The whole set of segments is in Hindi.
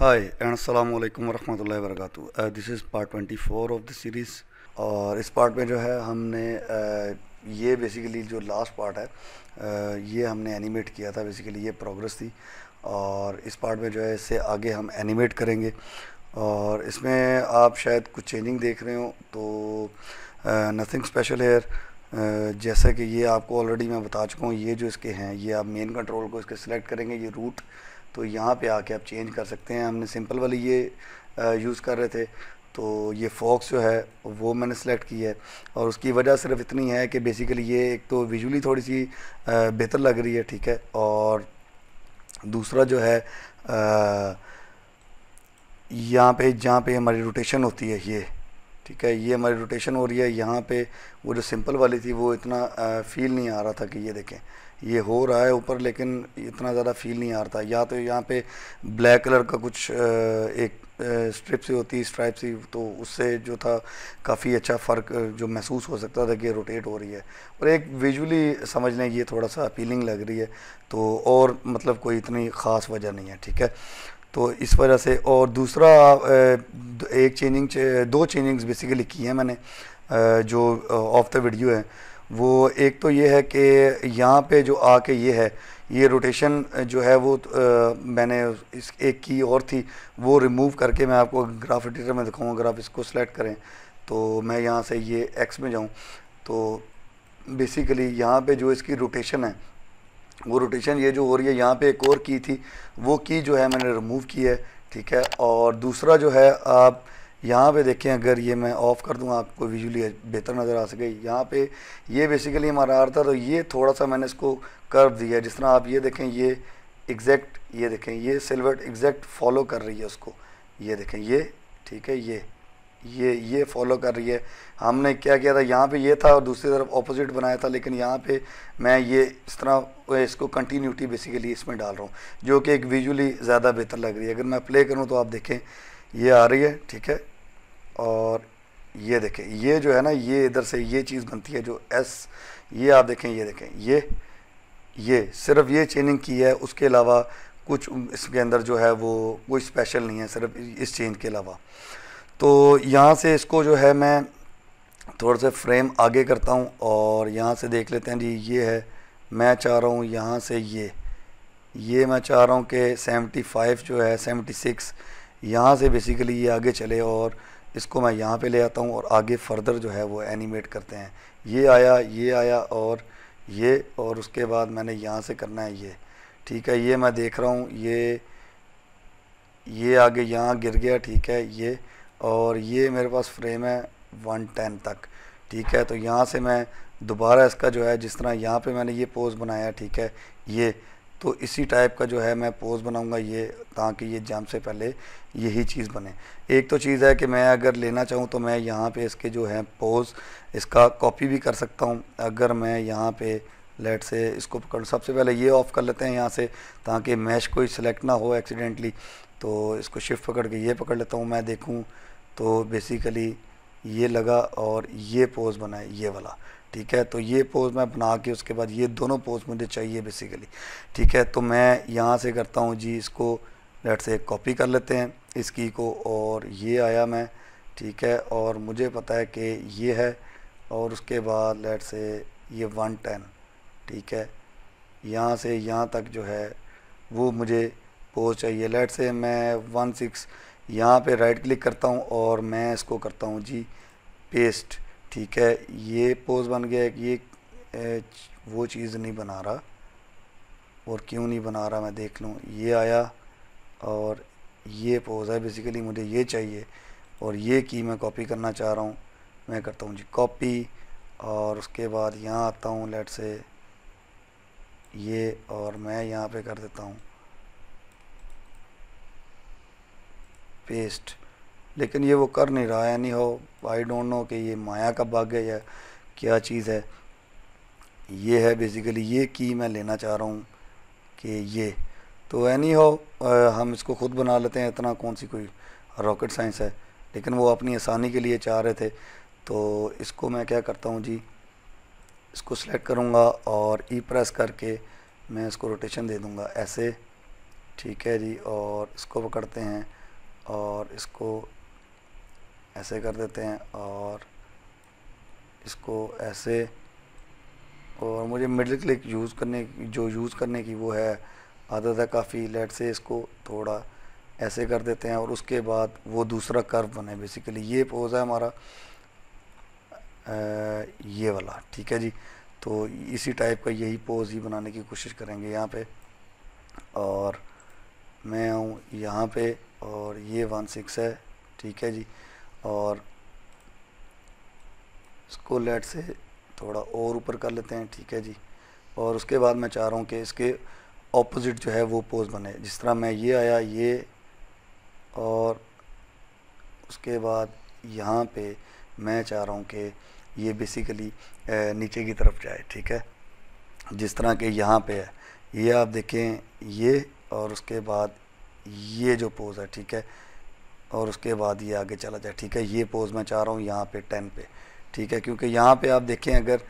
हाय एंड अस्सलाम वालेकुम वरहमतुल्लाहि वबरकातुहू। This is part 24 of the series. और इस पार्ट में जो है हमने ये बेसिकली जो लास्ट पार्ट है ये हमने एनिमेट किया था। बेसिकली ये प्रोग्रेस थी और इस पार्ट में जो है इससे आगे हम एनिमेट करेंगे। और इसमें आप शायद कुछ चेंजिंग देख रहे हो तो नथिंग स्पेशल हेयर, जैसा कि ये आपको ऑलरेडी मैं बता चुका हूँ। ये जो इसके हैं ये आप मेन कंट्रोल को इसके सिलेक्ट करेंगे, ये रूट, तो यहाँ पे आके आप चेंज कर सकते हैं। हमने सिंपल वाली ये यूज़ कर रहे थे तो ये फॉक्स जो है वो मैंने सेलेक्ट की है। और उसकी वजह सिर्फ इतनी है कि बेसिकली ये एक तो विजुअली थोड़ी सी बेहतर लग रही है, ठीक है। और दूसरा जो है यहाँ पे जहाँ पे हमारी रोटेशन होती है, ये ठीक है, ये हमारी रोटेशन हो रही है। यहाँ पे वो जो सिंपल वाली थी वो इतना फील नहीं आ रहा था कि ये देखें ये हो रहा है ऊपर, लेकिन इतना ज़्यादा फील नहीं आ रहा था। या तो यहाँ पे ब्लैक कलर का कुछ एक स्ट्रिप सी होती, स्ट्राइप सी, तो उससे जो था काफ़ी अच्छा फ़र्क जो महसूस हो सकता था कि रोटेट हो रही है। और एक विजुअली समझ लें ये थोड़ा सा अपीलिंग लग रही है, तो और मतलब कोई इतनी ख़ास वजह नहीं है, ठीक है। तो इस वजह से। और दूसरा एक चेंजिंग, दो चेंजिंग्स बेसिकली की हैं मैंने जो ऑफ द वीडियो है। वो एक तो ये है कि यहाँ पे जो आके ये है, ये रोटेशन जो है वो मैंने इस एक की और थी वो रिमूव करके मैं आपको ग्राफ एडिटर में दिखाऊँगा। अगर आप इसको सेलेक्ट करें तो मैं यहाँ से ये एक्स में जाऊँ तो बेसिकली यहाँ पे जो इसकी रोटेशन है वो रोटेशन ये जो हो रही है, यहाँ पे एक और की थी वो की जो है मैंने रिमूव की है, ठीक है। और दूसरा जो है आप यहाँ पे देखें, अगर ये मैं ऑफ़ कर दूँ आपको विजुअली बेहतर नज़र आ सके। यहाँ पे ये बेसिकली हमारा आ रहा था तो ये थोड़ा सा मैंने इसको कर्व दिया है, जिस तरह आप ये देखें ये एग्जैक्ट, ये देखें ये सिल्वर एग्जैक्ट फॉलो कर रही है उसको, ये देखें ये, ठीक है, ये फॉलो कर रही है। हमने क्या किया था, यहाँ पे ये था और दूसरी तरफ ऑपोजिट बनाया था, लेकिन यहाँ पे मैं ये इस तरह इसको कंटिन्यूटी बेसिकली इसमें डाल रहा हूँ जो कि एक विजुअली ज़्यादा बेहतर लग रही है। अगर मैं प्ले करूँ तो आप देखें ये आ रही है, ठीक है। और ये देखें ये जो है ना, ये इधर से ये चीज़ बनती है जो एस, ये आप देखें, ये देखें ये सिर्फ ये चेंजिंग की है। उसके अलावा कुछ इसके अंदर जो है वो कोई स्पेशल नहीं है, सिर्फ इस चेंज के अलावा। तो यहाँ से इसको जो है मैं थोड़ा सा फ्रेम आगे करता हूँ और यहाँ से देख लेते हैं जी। ये है, मैं चाह रहा हूँ यहाँ से ये मैं चाह रहा हूँ कि 75 जो है 76 यहाँ से बेसिकली ये आगे चले। और इसको मैं यहाँ पे ले आता हूँ और आगे फर्दर जो है वो एनिमेट करते हैं। ये आया और ये, और उसके बाद मैंने यहाँ से करना है ये, ठीक है। ये मैं देख रहा हूँ ये आगे यहाँ गिर गया, ठीक है। ये और ये मेरे पास फ्रेम है 110 तक, ठीक है। तो यहाँ से मैं दोबारा इसका जो है जिस तरह यहाँ पे मैंने ये पोज़ बनाया, ठीक है, ये तो इसी टाइप का जो है मैं पोज़ बनाऊँगा ये, ताकि ये जंप से पहले यही चीज़ बने। एक तो चीज़ है कि मैं अगर लेना चाहूँ तो मैं यहाँ पे इसके जो है पोज़ इसका कॉपी भी कर सकता हूँ। अगर मैं यहाँ पे लेट से इसको पकड़, सबसे पहले ये ऑफ़ कर लेते हैं यहाँ से ताकि मैश कोई सिलेक्ट ना हो एक्सीडेंटली। तो इसको शिफ्ट पकड़ के ये पकड़ लेता हूँ मैं, देखूँ तो बेसिकली ये लगा और ये पोज़ बनाए ये वाला, ठीक है। तो ये पोज़ मैं बना के उसके बाद ये दोनों पोज़ मुझे चाहिए बेसिकली, ठीक है। तो मैं यहाँ से करता हूँ जी, इसको लेट से कॉपी कर लेते हैं इस की को, और ये आया मैं, ठीक है। और मुझे पता है कि ये है और उसके बाद लेट से ये 110, ठीक है। यहाँ से यहाँ तक जो है वो मुझे पोज़ चाहिए। लेट से मैं 16 यहाँ पे राइट क्लिक करता हूँ और मैं इसको करता हूँ जी पेस्ट, ठीक है। ये पोज़ बन गया, ये वो चीज़ नहीं बना रहा, और क्यों नहीं बना रहा मैं देख लूँ। ये आया और ये पोज़ है बेसिकली मुझे ये चाहिए, और ये की मैं कॉपी करना चाह रहा हूँ। मैं करता हूँ जी कॉपी और उसके बाद यहाँ आता हूँ लेट से ये, और मैं यहाँ पे कर देता हूँ पेस्ट। लेकिन ये वो कर नहीं रहा है, यानी हो आई डोंट नो कि ये माया का बग है या क्या चीज़ है। ये है बेसिकली ये की मैं लेना चाह रहा हूँ कि ये, तो यानी हो हम इसको ख़ुद बना लेते हैं, इतना कौन सी कोई रॉकेट साइंस है। लेकिन वो अपनी आसानी के लिए चाह रहे थे, तो इसको मैं क्या करता हूँ जी, इसको सेलेक्ट करूँगा और ई प्रेस करके मैं इसको रोटेशन दे दूँगा ऐसे, ठीक है जी। और इसको पकड़ते हैं और इसको ऐसे कर देते हैं और इसको ऐसे। और मुझे मिडिल क्लिक यूज़ करने की वो है आदत है काफ़ी। लेट से इसको थोड़ा ऐसे कर देते हैं और उसके बाद वो दूसरा कर्व बने। बेसिकली ये पोज़ है हमारा ये वाला, ठीक है जी। तो इसी टाइप का यही पोज़ ही बनाने की कोशिश करेंगे यहाँ पे। और मैं हूँ यहाँ पे और ये 1-6 है, ठीक है जी। और इसको लेट से थोड़ा और ऊपर कर लेते हैं, ठीक है जी। और उसके बाद मैं चाह रहा हूँ कि इसके ऑपोजिट जो है वो पोज़ बने। जिस तरह मैं ये आया ये, और उसके बाद यहाँ पे मैं चाह रहा हूँ कि ये बेसिकली नीचे की तरफ जाए, ठीक है। जिस तरह के यहाँ पे है ये, आप देखें ये, और उसके बाद ये जो पोज़ है, ठीक है। और उसके बाद ये आगे चला जाए, ठीक है। ये पोज़ मैं चाह रहा हूँ यहाँ पे 10 पे, ठीक है। क्योंकि यहाँ पे आप देखें अगर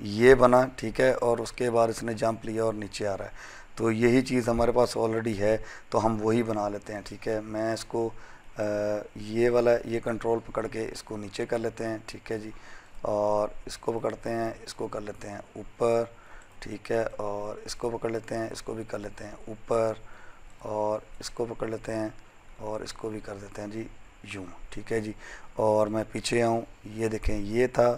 ये बना, ठीक है, और उसके बाद इसने जंप लिया और नीचे आ रहा है। तो यही चीज़ हमारे पास ऑलरेडी है तो हम वही बना लेते हैं, ठीक है। मैं इसको ये वाला ये कंट्रोल पकड़ के इसको नीचे कर लेते हैं, ठीक है जी। और इसको पकड़ते हैं, इसको कर लेते हैं ऊपर, ठीक है। और इसको पकड़ लेते हैं, इसको भी कर लेते हैं ऊपर, और इसको पकड़ लेते हैं और इसको भी कर देते हैं जी यूँ, ठीक है जी। और मैं पीछे आऊँ, ये देखें ये था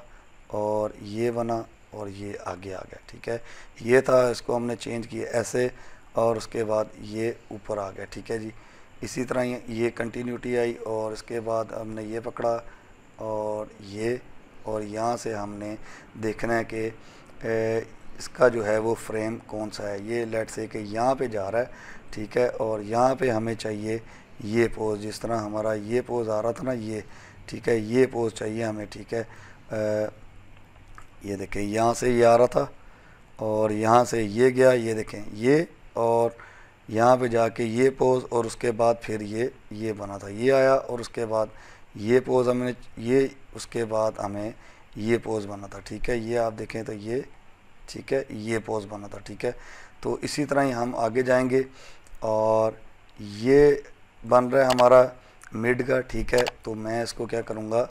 और ये बना और ये आगे आ गया, ठीक है। ये था, इसको हमने चेंज किया ऐसे, और उसके बाद ये ऊपर आ गया, ठीक है जी। इसी तरह ये कंटिन्यूटी आई। और इसके बाद हमने ये पकड़ा और ये, और यहाँ से हमने देखना है कि इसका जो है वो फ्रेम कौन सा है। ये लेट से कि यहाँ पे जा रहा है, ठीक है। और यहाँ पे हमें चाहिए ये पोज़, जिस तरह हमारा ये पोज़ आ रहा था ना ये, ठीक है। ये पोज़ चाहिए हमें, ठीक है। ये देखें यहाँ से ये आ रहा था और यहाँ से ये गया, ये देखें ये, और यहाँ पे जाके ये पोज़, और उसके बाद फिर ये बना था, ये आया, और उसके बाद ये पोज़ हमने ये, उसके बाद हमें ये पोज़ बना था, ठीक है। ये आप देखें तो ये, ठीक है, ये पोज़ बना था, ठीक है। तो इसी तरह ही हम आगे जाएंगे और ये बन रहा है हमारा मिड का, ठीक है। तो मैं इसको क्या करूँगा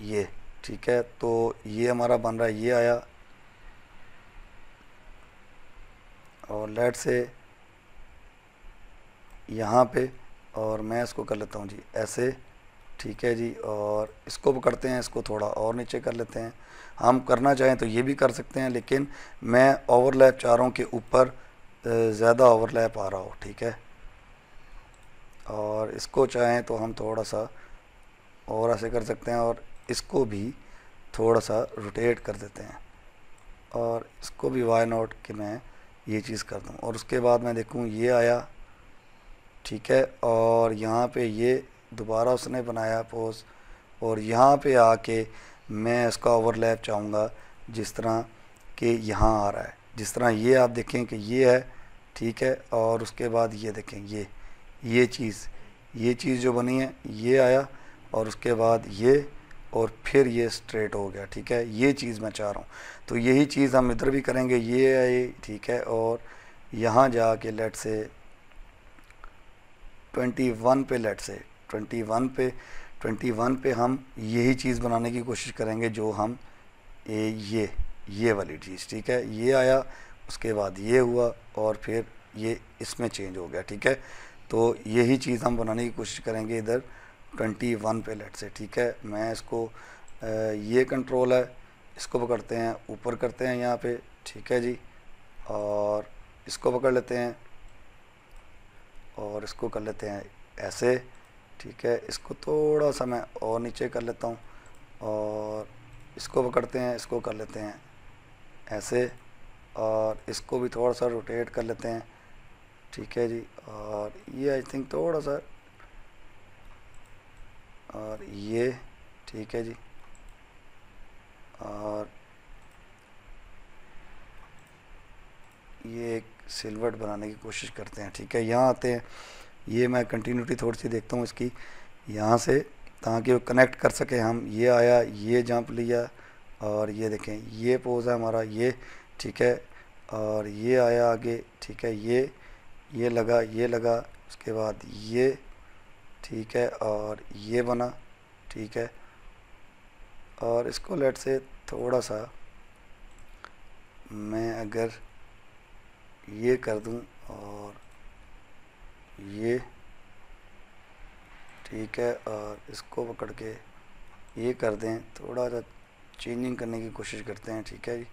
ये, ठीक है। तो ये हमारा बन रहा है, ये आया और लेट से यहाँ पे, और मैं इसको कर लेता हूँ जी ऐसे, ठीक है जी। और इसको पकड़ते हैं, इसको थोड़ा और नीचे कर लेते हैं। हम करना चाहें तो ये भी कर सकते हैं, लेकिन मैं ओवरलैप चाह रहा हूँ कि ऊपर ज़्यादा ओवरलैप आ रहा हो, ठीक है। और इसको चाहें तो हम थोड़ा सा और ऐसे कर सकते हैं, और इसको भी थोड़ा सा रोटेट कर देते हैं, और इसको भी वाई नॉट कि मैं ये चीज़ कर दूँ। और उसके बाद मैं देखूँ ये आया, ठीक है। और यहाँ पे ये दोबारा उसने बनाया पोज़, और यहाँ पे आके मैं इसका ओवरलैप चाहूँगा जिस तरह कि यहाँ आ रहा है। जिस तरह ये आप देखें कि ये है, ठीक है। और उसके बाद ये देखें ये चीज़ जो बनी है, ये आया और उसके बाद ये, और फिर ये स्ट्रेट हो गया, ठीक है। ये चीज़ मैं चाह रहा हूँ, तो यही चीज़ हम इधर भी करेंगे। ये आए, ठीक है। और यहाँ जा के लेट से 21 पे, लेट से 21 पे हम यही चीज़ बनाने की कोशिश करेंगे जो हम ये वाली चीज़, ठीक है। ये आया, उसके बाद ये हुआ, और फिर ये इसमें चेंज हो गया, ठीक है। तो यही चीज़ हम बनाने की कोशिश करेंगे इधर 21 पे, लेट से, ठीक है। मैं इसको ये कंट्रोल है, इसको पकड़ते हैं, ऊपर करते हैं यहाँ पे, ठीक है जी। और इसको पकड़ लेते हैं और इसको कर लेते हैं ऐसे, ठीक है। इसको थोड़ा सा मैं और नीचे कर लेता हूँ, और इसको पकड़ते हैं, इसको कर लेते हैं ऐसे, और इसको भी थोड़ा सा रोटेट कर लेते हैं, ठीक है जी। और ये आई थिंक थोड़ा सा, और ये, ठीक है जी। और ये एक सिल्वर बनाने की कोशिश करते हैं, ठीक है। यहाँ आते हैं, ये मैं कंटिन्यूटी थोड़ी सी देखता हूँ इसकी यहाँ से, ताकि वो कनेक्ट कर सके हम। ये आया, ये जंप लिया, और ये देखें ये पोज़ है हमारा ये, ठीक है। और ये आया आगे, ठीक है। ये लगा, ये लगा, उसके बाद ये, ठीक है, और ये बना, ठीक है। और इसको लेट से थोड़ा सा मैं अगर ये कर दूं और ये, ठीक है, और इसको पकड़ के ये कर दें, थोड़ा सा चेंजिंग करने की कोशिश करते हैं, ठीक है जी।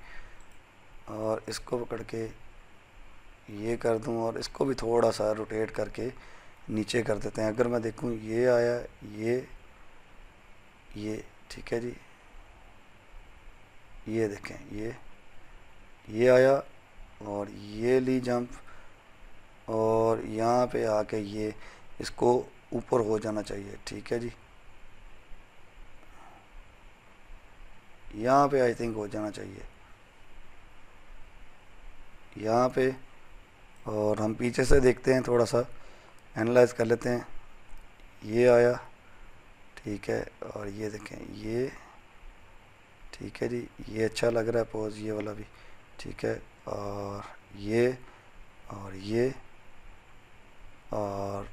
और इसको पकड़ के ये कर दूं और इसको भी थोड़ा सा रोटेट करके नीचे कर देते हैं। अगर मैं देखूं ये आया, ये, ठीक है जी, ये देखें, ये आया और ये ली जंप, और यहाँ पे आके ये इसको ऊपर हो जाना चाहिए, ठीक है जी, यहाँ पे आई थिंक हो जाना चाहिए, यहाँ पे। और हम पीछे से देखते हैं, थोड़ा सा एनालाइज कर लेते हैं। ये आया, ठीक है, और ये देखें ये, ठीक है जी, ये अच्छा लग रहा है पोज, ये वाला भी, ठीक है, और ये और ये। और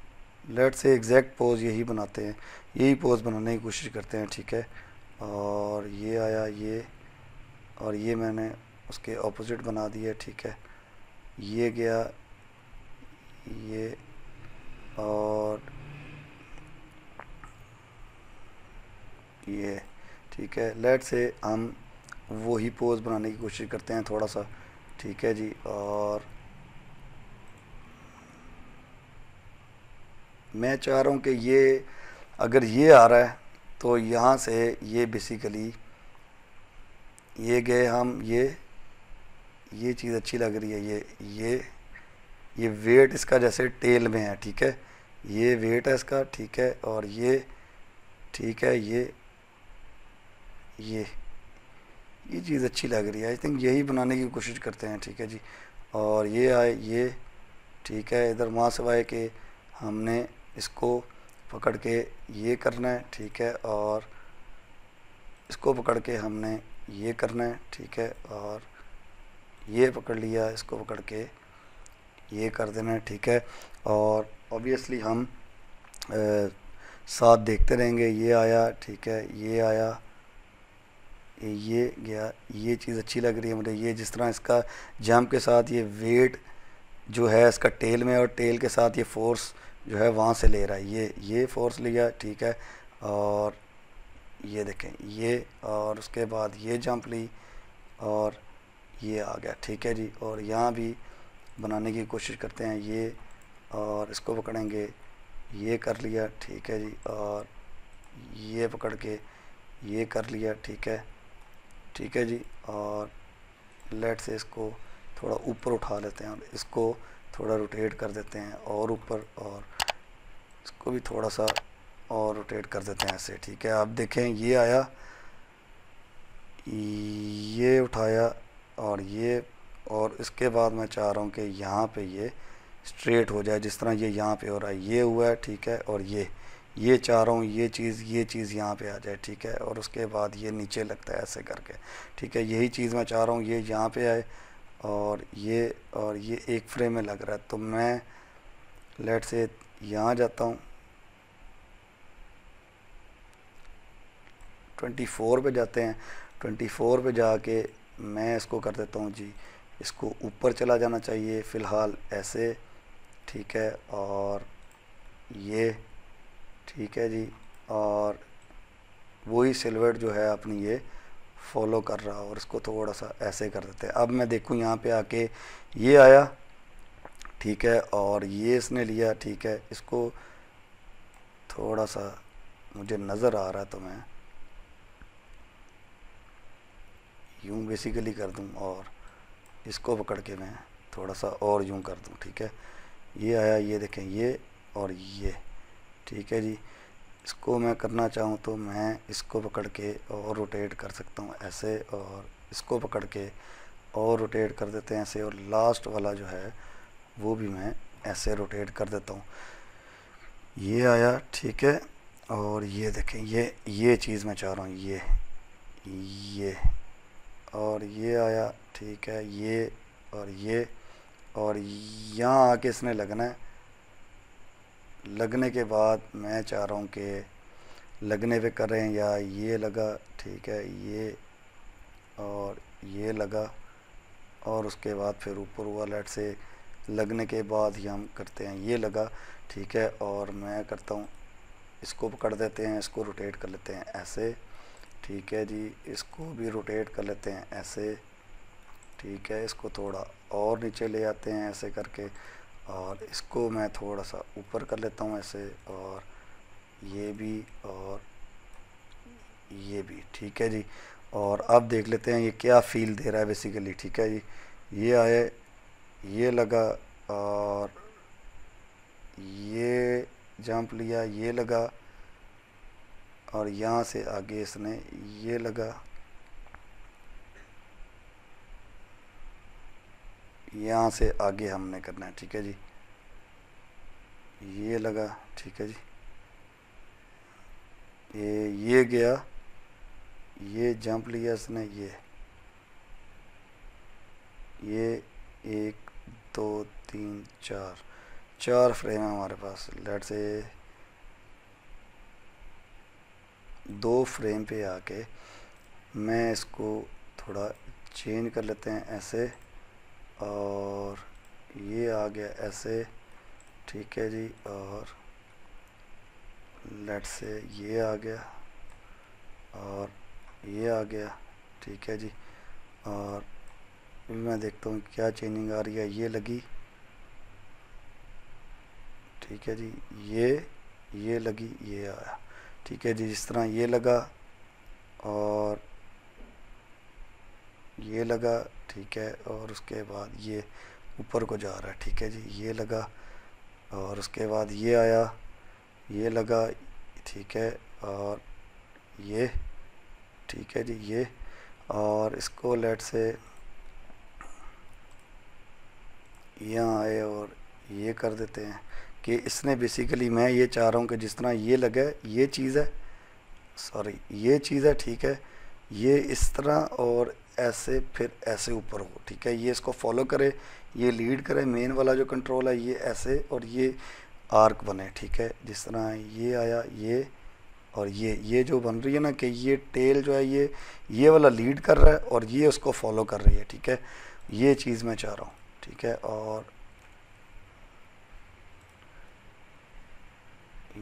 लेट से एग्जैक्ट पोज़ यही बनाते हैं, यही पोज़ बनाने की कोशिश करते हैं, ठीक है। और ये आया, ये, और ये मैंने उसके ऑपोजिट बना दिया, ठीक है। ये गया, ये, और ये, ठीक है। लेट से हम वही पोज़ बनाने की कोशिश करते हैं थोड़ा सा, ठीक है जी। और मैं चाह रहा हूँ कि ये अगर ये आ रहा है तो यहाँ से ये बेसिकली ये गए हम, ये चीज़ अच्छी लग रही है, ये वेट इसका जैसे टेल में है, ठीक है, ये वेट है इसका, ठीक है। और ये, ठीक है, ये चीज़ अच्छी लग रही है, आई थिंक यही बनाने की कोशिश करते हैं, ठीक है जी। और ये आए, ये, ठीक है, इधर माँ सवाए के हमने इसको पकड़ के ये करना है, ठीक है, और इसको पकड़ के हमने ये करना है, ठीक है, और ये पकड़ लिया, इसको पकड़ के ये कर देना है, ठीक है। और ऑब्वियसली हम साथ देखते रहेंगे। ये आया, ठीक है, ये आया, ये गया, ये चीज़ अच्छी लग रही है मुझे, ये जिस तरह इसका जंप के साथ ये वेट जो है इसका टेल में, और टेल के साथ ये फोर्स जो है वहाँ से ले रहा है, ये फोर्स लिया, ठीक है। और ये देखें ये, और उसके बाद ये जंप ली और ये आ गया, ठीक है जी। और यहाँ भी बनाने की कोशिश करते हैं, ये, और इसको पकड़ेंगे, ये कर लिया, ठीक है जी, और ये पकड़ के ये कर लिया, ठीक है, ठीक है जी। और लेट से इसको थोड़ा ऊपर उठा लेते हैं और इसको थोड़ा रोटेट कर देते हैं और ऊपर, और इसको भी थोड़ा सा और रोटेट कर देते हैं ऐसे, ठीक है। आप देखें ये आया, ये उठाया, और ये, और इसके बाद मैं चाह रहा हूँ कि यहाँ पे ये स्ट्रेट हो जाए जिस तरह ये यहाँ पे हो रहा है, ये हुआ है, ठीक है। और ये चाह रहा हूँ ये चीज़ यहाँ पे आ जाए, ठीक है। और उसके बाद ये नीचे लगता है ऐसे करके, ठीक है, यही चीज़ मैं चाह रहा हूँ, ये यहाँ पे आए और ये एक फ्रेम में लग रहा है। तो मैं लेट से यहाँ जाता हूँ, 24 पे जाते हैं, 24 पे जाके मैं इसको कर देता हूँ जी, इसको ऊपर चला जाना चाहिए फ़िलहाल ऐसे, ठीक है। और ये, ठीक है जी, और वही सिल्वर जो है अपनी ये फॉलो कर रहा है, और इसको थोड़ा सा ऐसे कर देते हैं। अब मैं देखूं यहाँ पे आके ये आया, ठीक है, और ये इसने लिया, ठीक है, इसको थोड़ा सा मुझे नज़र आ रहा है तो मैं यूँ बेसिकली कर दूं और इसको पकड़ के मैं थोड़ा सा और यूँ कर दूं, ठीक है। ये आया, ये देखें, ये और ये, ठीक है जी। इसको मैं करना चाहूँ तो मैं इसको पकड़ के और रोटेट कर सकता हूँ ऐसे, और इसको पकड़ के और रोटेट कर देते हैं ऐसे, और लास्ट वाला जो है वो भी मैं ऐसे रोटेट कर देता हूँ। ये आया, ठीक है, और ये देखें ये चीज़ मैं चाह रहा हूँ, ये और ये आया, ठीक है, ये और ये, और यहाँ आके इसने लगना है। लगने के बाद मैं चाह रहा हूँ कि लगने पे करें, या ये लगा ठीक है, ये और ये लगा, और उसके बाद फिर ऊपर हुआ लेट से। लगने के बाद ही हम करते हैं ये लगा ठीक है, और मैं करता हूँ इसको पकड़ देते हैं, इसको रोटेट कर लेते हैं ऐसे ठीक है जी, इसको भी रोटेट कर लेते हैं ऐसे ठीक है, इसको थोड़ा और नीचे ले आते हैं ऐसे करके, और इसको मैं थोड़ा सा ऊपर कर लेता हूँ ऐसे, और ये भी और ये भी ठीक है जी। और अब देख लेते हैं ये क्या फ़ील दे रहा है बेसिकली ठीक है जी। ये आए, ये लगा, और ये जंप लिया, ये लगा, और यहाँ से आगे इसने ये लगा, यहाँ से आगे हमने करना है ठीक है जी। ये लगा ठीक है जी, ये गया, ये जंप लिया इसने, ये 1 2 3 4 फ्रेम है हमारे पास। लेट्स से 2 फ्रेम पे आके मैं इसको थोड़ा चेंज कर लेते हैं ऐसे, और ये आ गया ऐसे ठीक है जी, और लेट्स से ये आ गया और ये आ गया ठीक है जी। और मैं देखता हूँ क्या चेंजिंग आ रही है, ये लगी ठीक है जी, ये लगी, ये आया ठीक है जी। जिस तरह ये लगा और ये लगा ठीक है, और उसके बाद ये ऊपर को जा रहा है ठीक है जी। ये लगा और उसके बाद ये आया, ये लगा ठीक है, और ये ठीक है जी, ये, और इसको लेट से यहाँ आए और ये कर देते हैं कि इसने बेसिकली, मैं ये चाह रहा हूँ कि जिस तरह ये लगा ये चीज़ है, सॉरी ये चीज़ है ठीक है, ये इस तरह और ऐसे फिर ऐसे ऊपर हो ठीक है। ये इसको फॉलो करे, ये लीड करे, मेन वाला जो कंट्रोल है ये ऐसे, और ये आर्क बने ठीक है। जिस तरह ये आया, ये और ये जो बन रही है ना, कि ये टेल जो है ये वाला लीड कर रहा है और ये उसको फॉलो कर रही है ठीक है। ये चीज़ मैं चाह रहा हूँ ठीक है, और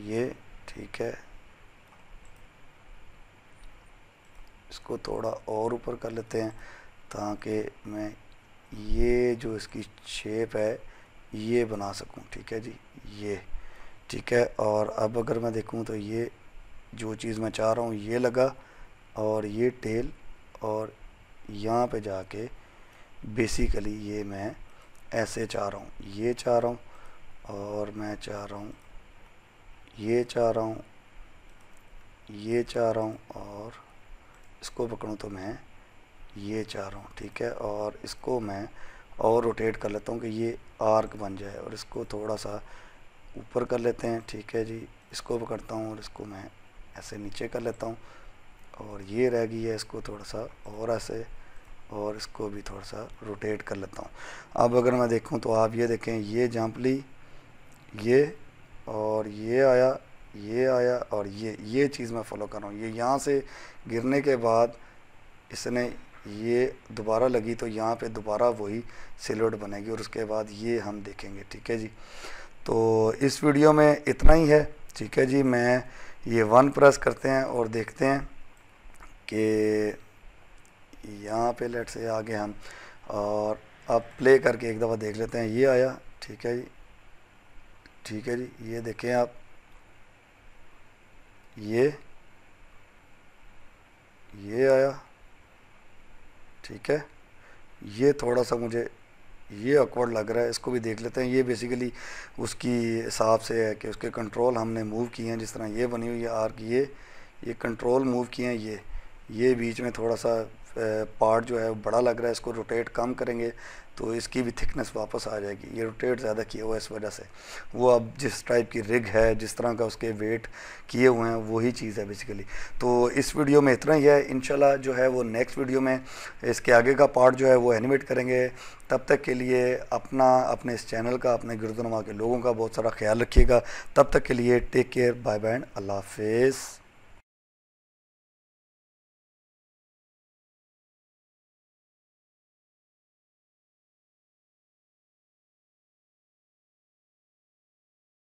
ये ठीक है, इसको थोड़ा और ऊपर कर लेते हैं ताकि मैं ये जो इसकी शेप है ये बना सकूं ठीक है जी, ये ठीक है। और अब अगर मैं देखूं तो ये जो चीज़ मैं चाह रहा हूँ, ये लगा और ये टेल, और यहाँ पे जाके बेसिकली ये मैं ऐसे चाह रहा हूँ, ये चाह रहा हूँ, और मैं चाह रहा हूँ ये चाह रहा हूँ, ये चाह रहा हूँ, और इसको पकड़ूँ तो मैं ये चाह रहा हूँ ठीक है। और इसको मैं और रोटेट कर लेता हूँ कि ये आर्क बन जाए, और इसको थोड़ा सा ऊपर कर लेते हैं ठीक है जी। इसको पकड़ता हूँ और इसको मैं ऐसे नीचे कर लेता हूँ, और ये रह गई है, इसको थोड़ा सा और ऐसे, और इसको भी थोड़ा सा रोटेट कर लेता हूँ। अब अगर मैं देखूँ तो आप ये देखें, ये जंप ली, ये और ये आया, ये आया, और ये चीज़ मैं फॉलो कर रहा हूँ। ये यहाँ से गिरने के बाद इसने ये दोबारा लगी, तो यहाँ पे दोबारा वही सिलवट बनेगी, और उसके बाद ये हम देखेंगे ठीक है जी। तो इस वीडियो में इतना ही है ठीक है जी। मैं ये 1 प्रेस करते हैं और देखते हैं कि यहाँ पे लेट से आगे हम, और अब प्ले करके एक दफ़ा देख लेते हैं। ये आया ठीक है जी, ठीक है जी, ये देखें आप, ये आया ठीक है। ये थोड़ा सा मुझे ये ऑकवर्ड लग रहा है, इसको भी देख लेते हैं। ये बेसिकली उसकी हिसाब से है कि उसके कंट्रोल हमने मूव किए हैं, जिस तरह ये बनी हुई है आर्क, ये कंट्रोल मूव किए हैं, ये बीच में थोड़ा सा पार्ट जो है बड़ा लग रहा है, इसको रोटेट कम करेंगे तो इसकी भी थिकनेस वापस आ जाएगी। ये रोटेट ज़्यादा किया हुआ है इस वजह से। वो अब जिस टाइप की रिग है, जिस तरह का उसके वेट किए हुए हैं, वही चीज़ है बेसिकली। तो इस वीडियो में इतना ही है। इंशाल्लाह जो है वो नेक्स्ट वीडियो में इसके आगे का पार्ट जो है वो एनिमेट करेंगे। तब तक के लिए अपना, अपने इस चैनल का, अपने गिरदोनुमा के लोगों का बहुत सारा ख्याल रखिएगा। तब तक के लिए टेक केयर, बाय बाय, अल्लाह हाफिज़।